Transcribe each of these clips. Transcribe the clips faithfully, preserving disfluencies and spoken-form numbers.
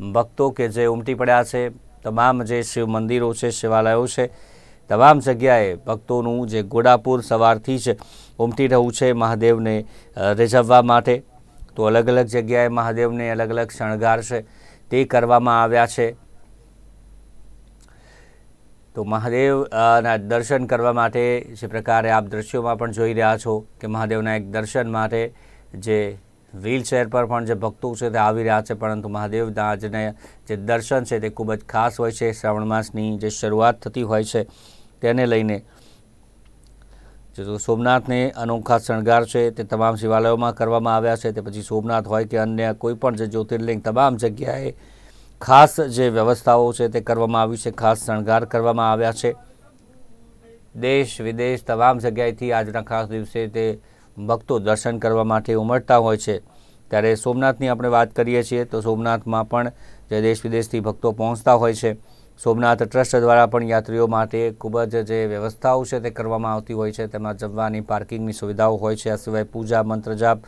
भक्तों के जे उमटी पड़ा है तमाम जे शिव मंदिरों से शिवालयों से तमाम जगह भक्तों जे गोड़ापुर सवारथी ज उमटी रहू है महादेव ने रिझववा माटे। तो अलग अलग जगह महादेव ने अलग अलग शणगार से ते करवामां आव्या छे। तो महादेव ना दर्शन करवा माटे जे प्रकारे आप दृश्यों में पण जोई रह्या छो कि महादेवना एक दर्शन माटे जे व्हीलचेर पर पण जे भक्तों छे ते आवी रह्या छे, परंतु महादेवना आजने जे दर्शन छे ते खूब ज खास होय छे। श्रावण मासनी जे शरूआत थती होय छे तेने लईने जो सोमनाथ ने अनोखा शणगार है तो तमाम शिवालयों में करवामां आव्या छे। ते पछी सोमनाथ होय के अन्य कोईपण जे ज्योतिर्लिंग तमाम जग्याए खास जे व्यवस्थाओं से ते करवामां आवी छे, खास शणगार करवामां आव्या छे। देश विदेश तमाम जग्याएथी आजना खास दिवसे ते भक्तों दर्शन करवा माटे उमड़ता होय छे। त्यारे सोमनाथनी आपणे वात करीए छीए तो सोमनाथ में पण जे देश विदेशथी भक्तों पहोंचता होय छे। सोमनाथ ट्रस्ट द्वारा पण यात्रीओ माटे खूब ज जे व्यवस्थाओं छे ते करवामां आवती होय छे। तेमां जमवानी पार्किंगनी सुविधाओं होय छे, आ सिवाय पूजा मंत्रजाप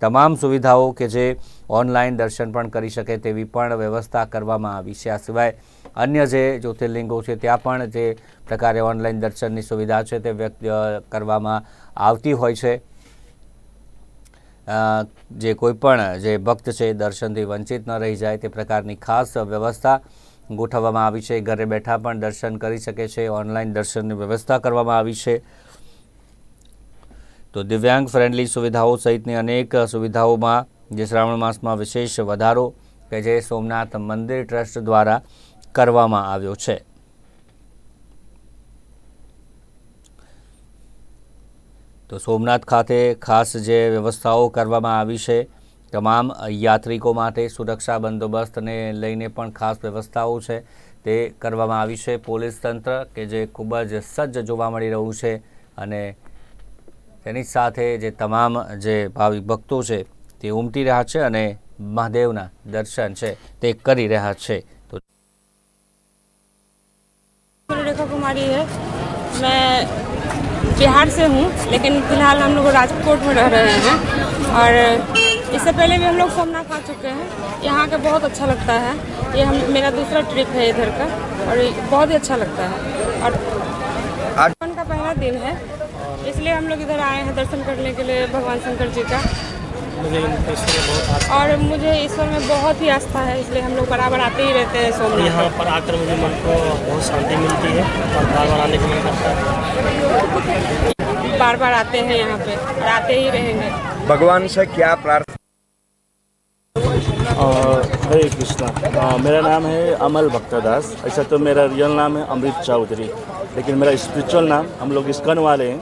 तमाम सुविधाओं के जे ऑनलाइन दर्शन पण करी शके तेवी पण व्यवस्था करवामां आवी छे। आ सिवाय अन्य जे ज्योतिर्लिंगों छे त्यां पण जे प्रकारे ऑनलाइन दर्शननी सुविधा छे ते व्यक्त करवामां आवती होय छे। जे कोईपण जे भक्त छे दर्शनथी वंचित न रही जाय ते प्रकारनी खास व्यवस्था गोठववामां आवी छे। घरे बैठा पण दर्शन करी शके छे, ऑनलाइन दर्शननी व्यवस्था करवामां आवी छे। तो दिव्यांग फ्रेंडली सुविधाओं सहित अनेक सुविधाओं में जे श्रावण मास में विशेष वारो के जे सोमनाथ मंदिर ट्रस्ट द्वारा करवामां आव्यो छे। तो सोमनाथ खाते खास जे व्यवस्थाओं करवामां आवी छे। तमाम यात्रिकों माटे सुरक्षा बंदोबस्त ने लईने पण खास व्यवस्थाओं छे ते करवामां आवी छे। पोलीस तंत्र के जे खूब ज सज्ज जोवा मळी रह्युं छे अने तेनी साथे जे तमाम जे भाविक भक्तों है ते उमटी रहा है अने महादेवना दर्शन है ते करी रहा है। तो रेखा कुमारी है, मैं बिहार से हूँ, लेकिन फिलहाल हम लोग राजकोट में रह रहे हैं और इससे पहले भी हम लोग सोमनाथ आ चुके हैं। यहाँ का बहुत अच्छा लगता है, ये हम मेरा दूसरा ट्रिप है इधर का और बहुत ही अच्छा लगता है और आगमन का पहला दिन है, इसलिए हम लोग इधर आए हैं दर्शन करने के लिए भगवान शंकर जी का। मुझे और मुझे ईश्वर में बहुत ही आस्था है, इसलिए हम लोग बराबर आते ही रहते हैं सोमनाथ। यहाँ पर आकर मुझे मन को बहुत शांति मिलती है और बार बार आने का मन करता है। बार बार आते हैं यहाँ पे और आते ही रहेंगे। भगवान से क्या प्रार्थना? हरे कृष्णा, मेरा नाम है अमल भक्तदास। ऐसा तो मेरा रियल नाम है अमृत चौधरी, लेकिन मेरा स्पिरिचुअल नाम, हम लोग इस्कन वाले हैं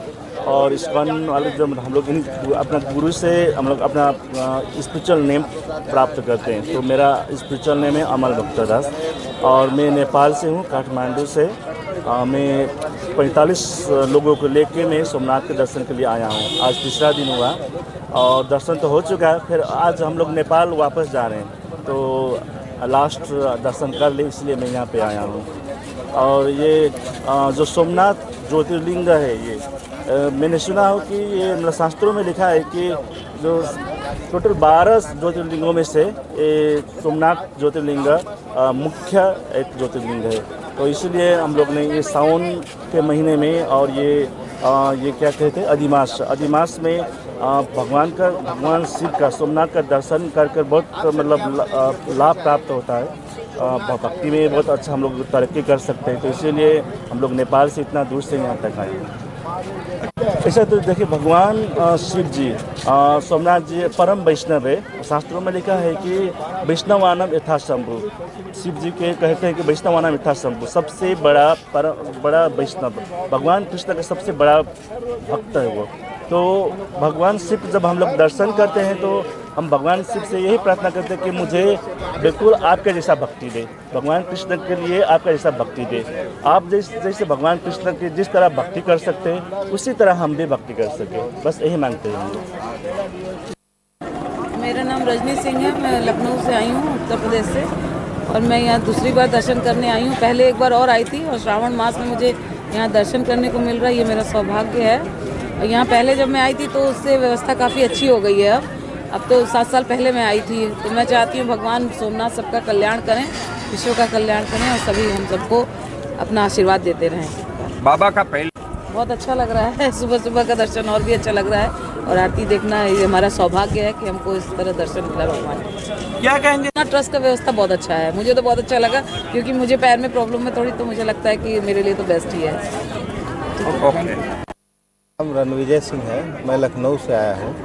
और इस्कॉन वाले जो हम लोग इन अपना गुरु से हम लोग अपना स्पिरिचुअल नेम प्राप्त करते हैं, तो मेरा स्पिरिचुअल नेम है अमल भक्तदास और मैं नेपाल से हूँ, काठमांडू से। आ, मैं पैंतालीस लोगों को लेके मैं सोमनाथ के दर्शन के लिए आया हूँ। आज तीसरा दिन हुआ और दर्शन तो हो चुका है, फिर आज हम लोग नेपाल वापस जा रहे हैं, तो लास्ट दर्शन कर ले, इसलिए मैं यहाँ पर आया हूँ। और ये आ, जो सोमनाथ ज्योतिर्लिंग है, ये मैंने सुना हो कि ये मतलब शास्त्रों में लिखा है कि जो टोटल बारह ज्योतिर्लिंगों में से ये सोमनाथ ज्योतिर्लिंग मुख्य एक ज्योतिर्लिंग है, तो इसलिए हम लोग ने ये सावन के महीने में और ये आ, ये क्या कहते हैं अधिमास, अधिमास में आ, भगवान का भगवान शिव का सोमनाथ का दर्शन कर कर बहुत मतलब लाभ प्राप्त होता है। भक्ति में बहुत अच्छा हम लोग तरक्की कर सकते हैं, तो इसीलिए हम लोग नेपाल से इतना दूर से यहाँ तक आए हैं। ऐसा तो देखिए भगवान शिव जी सोमनाथ जी परम वैष्णव है। शास्त्रों में लिखा है कि वैष्णवानम यथाशंभु, शिव जी के कहते हैं कि वैष्णवानम यथाशंभु, सबसे बड़ा पर बड़ा वैष्णव भगवान कृष्ण का सबसे बड़ा भक्त है वो। तो भगवान शिव जब हम लोग दर्शन करते हैं तो हम भगवान शिव से यही प्रार्थना करते हैं कि मुझे बिल्कुल आपके जैसा भक्ति दे, भगवान कृष्ण के लिए आपका जैसा भक्ति दे। आप जैसे जैसे भगवान कृष्ण की जिस तरह भक्ति कर सकते हैं उसी तरह हम भी भक्ति कर सकें, बस यही मांगते हैं। मेरा नाम रजनी सिंह है, मैं लखनऊ से आई हूँ, उत्तर प्रदेश से, और मैं यहाँ दूसरी बार दर्शन करने आई हूँ। पहले एक बार और आई थी और श्रावण मास में मुझे यहाँ दर्शन करने को मिल रहा है, ये मेरा सौभाग्य है। यहाँ पहले जब मैं आई थी तो उससे व्यवस्था काफ़ी अच्छी हो गई है अब, अब तो सात साल पहले मैं आई थी। तो मैं चाहती हूँ भगवान सोमनाथ सबका कल्याण करें, विश्व का कल्याण करें और सभी हम सबको अपना आशीर्वाद देते रहें। बाबा का पहले बहुत अच्छा लग रहा है, सुबह सुबह का दर्शन और भी अच्छा लग रहा है और आरती देखना ये हमारा सौभाग्य है कि हमको इस तरह दर्शन मिला भगवान। क्या कहेंगे? ट्रस्ट का व्यवस्था बहुत अच्छा है, मुझे तो बहुत अच्छा लगा क्योंकि मुझे पैर में प्रॉब्लम है थोड़ी, तो मुझे लगता है कि मेरे लिए तो बेस्ट ही है। हम रणविजय सिंह है, मैं लखनऊ से आया हूँ।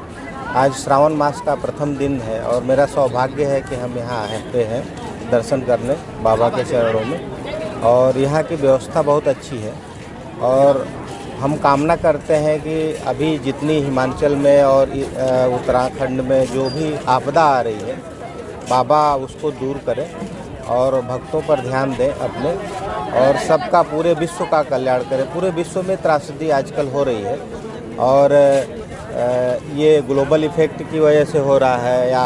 आज श्रावण मास का प्रथम दिन है और मेरा सौभाग्य है कि हम यहाँ आते हैं दर्शन करने बाबा के चरणों में। और यहाँ की व्यवस्था बहुत अच्छी है और हम कामना करते हैं कि अभी जितनी हिमाचल में और उत्तराखंड में जो भी आपदा आ रही है बाबा उसको दूर करें और भक्तों पर ध्यान दें अपने और सबका पूरे विश्व का कल्याण करें। पूरे विश्व में त्रासदी आजकल हो रही है और ये ग्लोबल इफ़ेक्ट की वजह से हो रहा है या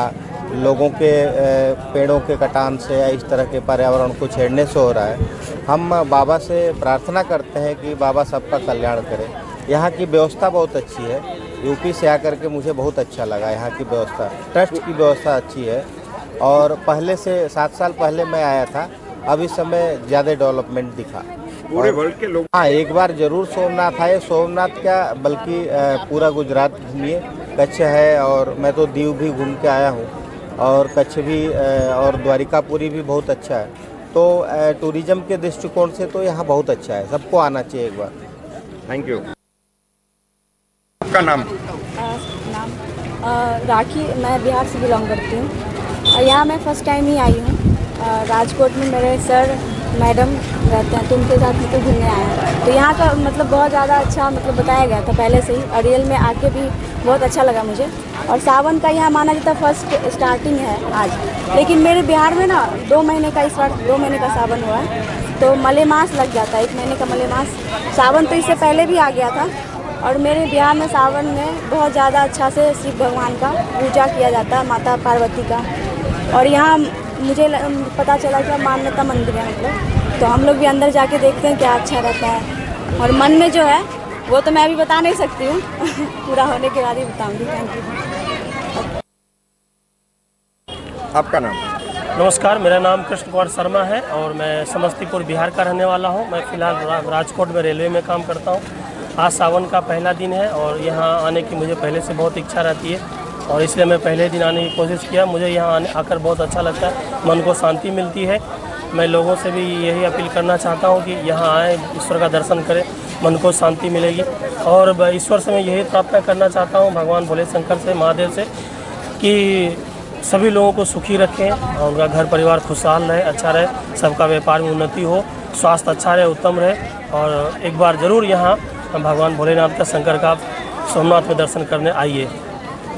लोगों के पेड़ों के कटान से या इस तरह के पर्यावरण को छेड़ने से हो रहा है। हम बाबा से प्रार्थना करते हैं कि बाबा सबका कल्याण करें। यहाँ की व्यवस्था बहुत अच्छी है, यूपी से आकर के मुझे बहुत अच्छा लगा यहाँ की व्यवस्था, ट्रस्ट की व्यवस्था अच्छी है। और पहले से सात साल पहले मैं आया था, अब इस समय ज़्यादा डेवलपमेंट दिखा पूरे वर्ल्ड के लोग। हाँ, एक बार ज़रूर सोमनाथ आए। सोमनाथ क्या बल्कि पूरा गुजरात घूमिए, कच्छ है और मैं तो दीव भी घूम के आया हूँ और कच्छ भी और द्वारिकापुरी भी बहुत अच्छा है। तो टूरिज़म के दृष्टिकोण से तो यहाँ बहुत अच्छा है, सबको आना चाहिए एक बार। Thank you. आपका नाम? नाम राखी, मैं बिहार से बिलोंग करती हूँ। यहाँ मैं फर्स्ट टाइम ही आई हूँ। राजकोट में मेरे सर मैडम रहते हैं, तो उनके साथ में तो घूमने आए हैं। तो यहाँ का मतलब बहुत ज़्यादा अच्छा मतलब बताया गया था पहले से ही और रियल में आके भी बहुत अच्छा लगा मुझे। और सावन का यहाँ माना जाता फर्स्ट स्टार्टिंग है आज, लेकिन मेरे बिहार में ना दो महीने का इस बार दो महीने का सावन हुआ है, तो मले मास लग जाता है, एक महीने का मले मास। सावन तो इससे पहले भी आ गया था और मेरे बिहार में सावन में बहुत ज़्यादा अच्छा से शिव भगवान का पूजा किया जाता है, माता पार्वती का। और यहाँ मुझे पता चला कि मान्यता मंदिर है मतलब, तो हम लोग भी अंदर जाके देखते हैं क्या अच्छा रहता है। और मन में जो है वो तो मैं अभी बता नहीं सकती हूँ पूरा होने के बाद ही बताऊँगी। Thank you. आपका नाम? नमस्कार, मेरा नाम कृष्ण कुमार शर्मा है और मैं समस्तीपुर बिहार का रहने वाला हूँ। मैं फिलहाल राजकोट में रेलवे में काम करता हूँ। आज सावन का पहला दिन है और यहाँ आने की मुझे पहले से बहुत इच्छा रहती है और इसलिए मैं पहले दिन आने की कोशिश किया। मुझे यहाँ आने आकर बहुत अच्छा लगता है, मन को शांति मिलती है। मैं लोगों से भी यही अपील करना चाहता हूँ कि यहाँ आए, ईश्वर का दर्शन करें, मन को शांति मिलेगी। और ईश्वर से मैं यही प्रार्थना करना चाहता हूँ भगवान भोले शंकर से, महादेव से, कि सभी लोगों को सुखी रखें और उनका घर परिवार खुशहाल रहे, अच्छा रहे, सबका व्यापार में उन्नति हो, स्वास्थ्य अच्छा रहे, उत्तम रहे। और एक बार ज़रूर यहाँ भगवान भोलेनाथ का, शंकर का सोमनाथ में दर्शन करने आइए।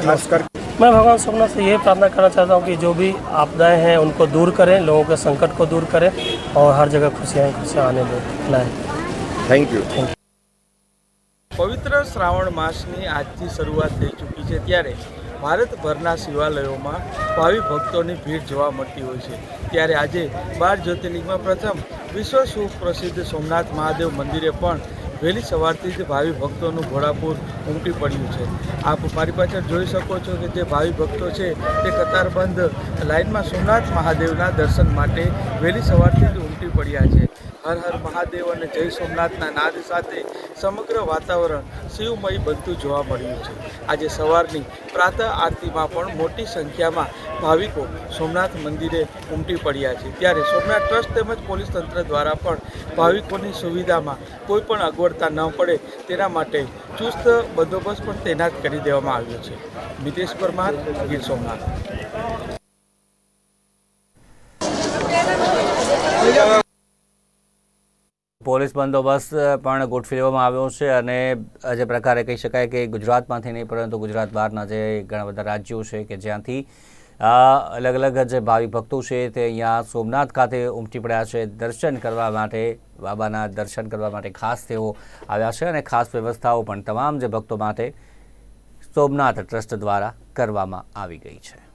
नमस्कार, मैं भगवान सोमनाथ से यही प्रार्थना करना चाहता हूँ कि जो भी आपदाएं हैं उनको दूर करें, लोगों के संकट को दूर करें और हर जगह खुशियाँ खुशियाँ आने दें, लाएं। Thank you. Thank you. पवित्र श्रावण मासनी आजथी शरूआत थई चूकी छे त्यारे भारतभरना शिवालयोમાં ભાવિક ભક્તોની ભીડ જોવા મળતી હોય છે, ત્યારે આજે બાર જ્યોતિર્લિંગમાં પ્રથમ વિશ્વ સુપ્રસિદ્ધ સોમનાથ મહાદેવ મંદિરે પણ વહેલી સવારથી જ ભાવિ ભક્તોનું ઘોડાપૂર ઉમટી પડ્યું છે। આપ મારી પાછળ જોઈ શકો છો કે જે ભાવિ ભક્તો છે તે કતારબંધ લાઇનમાં સોમનાથ મહાદેવના દર્શન માટે વહેલી સવારથી જ ઉમટી પડ્યા છે। હર હર મહાદેવ અને જય સોમનાથના નાદ સાથે સમગ્ર વાતાવરણ શિવમય બનતું જોવા મળ્યું છે। આજે સવારની પ્રાતઃ આરતીમાં પણ મોટી સંખ્યામાં ભાવિકો સોમનાથ મંદિરે ઉમટી પડ્યા છે, ત્યારે સોમનાથ ટ્રસ્ટ તેમજ પોલીસ તંત્ર દ્વારા પણ ભાવિકોની સુવિધામાં કોઈપણ અગવડ ન પડે તેના માટે ચુસ્ત બંદોબસ્ત પણ તૈનાત કરી દેવામાં આવ્યો છે। મિતેશ પરમાર, ગીર સોમનાથ। પોલીસ બંદોબસ્ત પણ ગોઠવી લેવામાં આવ્યો છે અને જે પ્રકારે કહી શકાય કે ગુજરાતમાંથી નહીં પરંતુ ગુજરાત બહારના જે ઘણા બધા રાજ્યો છે કે જ્યાંથી अलग अलग जो भाविक भक्तों से अँ सोमनाथ खाते उमटी पड़ा है दर्शन करने, बाबा दर्शन करने खास आया, खास व्यवस्थाओं तमाम भक्तों सोमनाथ ट्रस्ट द्वारा कर गई है।